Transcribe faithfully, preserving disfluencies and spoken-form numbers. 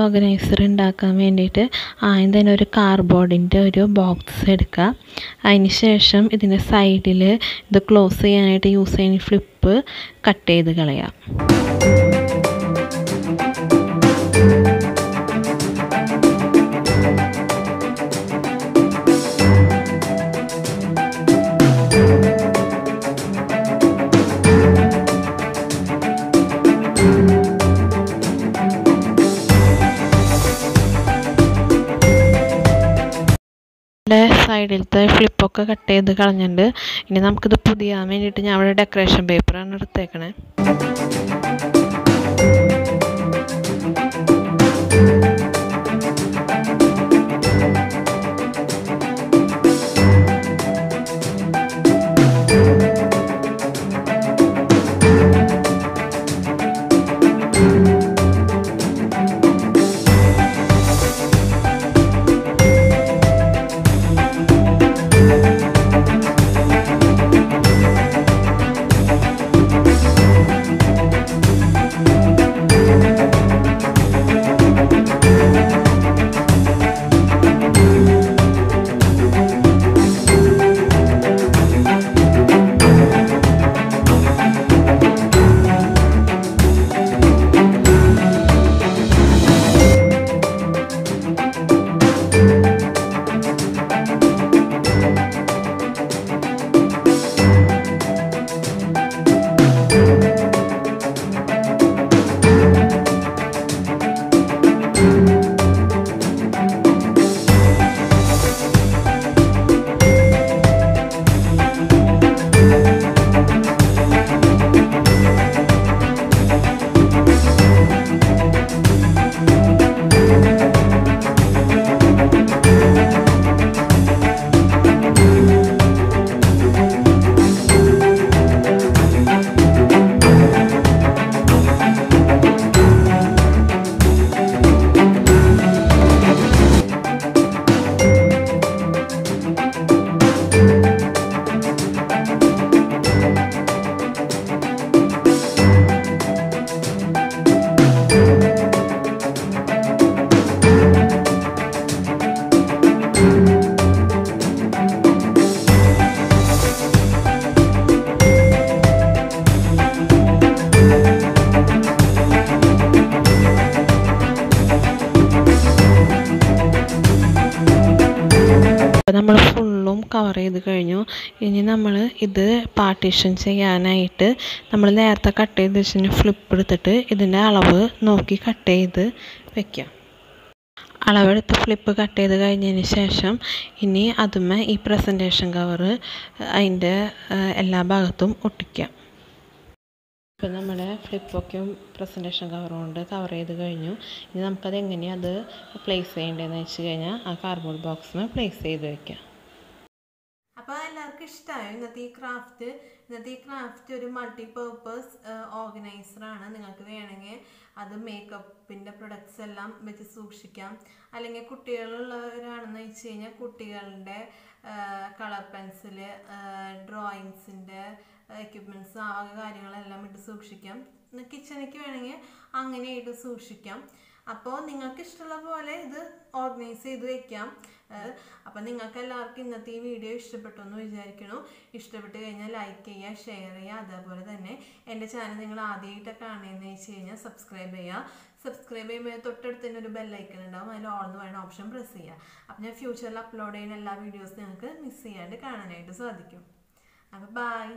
Organiser ഉണ്ടാക്കാൻ വേണ്ടിയിട്ട് ആദ്യം തന്നെ ഒരു കാർഡ്ബോർഡിൻ്റെ ഒരു ബോക്സ് എടുക്കുക. അതിന് ശേഷം ഇതിൻ്റെ സൈഡിൽ ഇത് ക്ലോസ് ചെയ്യാനായിട്ട് യൂസ് ചെയ്യുന്ന ഫ്ലിപ്പ് കട്ട് ചെയ്ത് കളയാം. സൈഡിലത്തെ ഫ്ലിപ്പൊക്കെ കട്ട് ചെയ്ത് കളഞ്ഞിട്ടുണ്ട്. ഇനി നമുക്കിത് പുതിയാൻ വേണ്ടിയിട്ട് ഞാൻ അവിടെ ഡെക്കറേഷൻ പേപ്പറാണ് എടുത്തേക്കണേ. അപ്പോൾ നമ്മൾ ഫുള്ളും കവർ ചെയ്ത് കഴിഞ്ഞു. ഇനി നമ്മൾ ഇത് പാർട്ടീഷൻ ചെയ്യാനായിട്ട് നമ്മൾ നേരത്തെ കട്ട് ചെയ്ത് വെച്ചിട്ട് ഫ്ലിപ്പ് എടുത്തിട്ട് ഇതിൻ്റെ അളവ് നോക്കി കട്ട് ചെയ്ത് വെക്കാം. അളവെടുത്ത് ഫ്ലിപ്പ് കട്ട് ചെയ്ത് കഴിഞ്ഞതിന് ശേഷം ഇനി അതുമേ ഈ പ്രസൻറ്റേഷൻ കവർ അതിൻ്റെ എല്ലാ ഭാഗത്തും ഒട്ടിക്കാം. ഇപ്പോൾ നമ്മുടെ ഫ്ലിപ്പൊക്കെ പ്രസൻറ്റേഷൻ കവർ കൊണ്ട് കവർ ചെയ്ത് കഴിഞ്ഞു. ഇനി നമുക്കത് എങ്ങനെയാണ് അത് പ്ലേസ് ചെയ്യേണ്ടതെന്ന് വെച്ച് കഴിഞ്ഞാൽ ആ കാർഡ്ബോർഡ് ബോക്സിന് പ്ലേസ് ചെയ്ത് വയ്ക്കാം. അപ്പോൾ എല്ലാവർക്കും ഇഷ്ടമായോ ഇന്നത്തെ ഈ ക്രാഫ്റ്റ്? ഇന്നത്തെ ഈ ക്രാഫ്റ്റ് ഒരു മൾട്ടി പേർപ്പസ് ഓർഗനൈസറാണ്. നിങ്ങൾക്ക് വേണമെങ്കിൽ അത് മേക്കപ്പിൻ്റെ പ്രൊഡക്ട്സ് എല്ലാം വെച്ച് സൂക്ഷിക്കാം. അല്ലെങ്കിൽ കുട്ടികളുള്ളവരാണെന്ന് വെച്ച് കഴിഞ്ഞാൽ കുട്ടികളുടെ കളർ പെൻസില്, ഡ്രോയിങ്സിൻ്റെ എക്യുപ്മെൻറ്റ്സ്, ആ കാര്യങ്ങളെല്ലാം ഇട്ട് സൂക്ഷിക്കാം. കിച്ചണിക്ക് വേണമെങ്കിൽ അങ്ങനെ ഇട്ട് സൂക്ഷിക്കാം. അപ്പോൾ നിങ്ങൾക്ക് ഇഷ്ടമുള്ള പോലെ ഇത് ഓർഗനൈസ് ചെയ്ത് വയ്ക്കാം. അപ്പോൾ നിങ്ങൾക്ക് എല്ലാവർക്കും ഇന്നത്തെ ഈ വീഡിയോ ഇഷ്ടപ്പെട്ടു എന്ന് വിചാരിക്കണു. ഇഷ്ടപ്പെട്ട് കഴിഞ്ഞാൽ ലൈക്ക് ചെയ്യുക, ഷെയർ ചെയ്യുക. അതേപോലെ തന്നെ എൻ്റെ ചാനൽ നിങ്ങൾ ആദ്യമായിട്ടൊക്കെ കാണുന്നതെന്ന് വെച്ച് കഴിഞ്ഞാൽ സബ്സ്ക്രൈബ് ചെയ്യുക. സബ്സ്ക്രൈബ് ചെയ്യുമ്പോൾ തൊട്ടടുത്ത് തന്നെ ഒരു ബെല്ലൈക്കൺ ഉണ്ടാകും, അതിൽ ഓൾ എന്ന് പറയുന്ന ഓപ്ഷൻ പ്രസ് ചെയ്യുക. അപ്പോൾ ഞാൻ ഫ്യൂച്ചറിൽ അപ്ലോഡ് ചെയ്യുന്ന എല്ലാ വീഡിയോസും നിങ്ങൾക്ക് മിസ് ചെയ്യാണ്ട് കാണാനായിട്ട് സാധിക്കും. അപ്പോൾ ബൈ.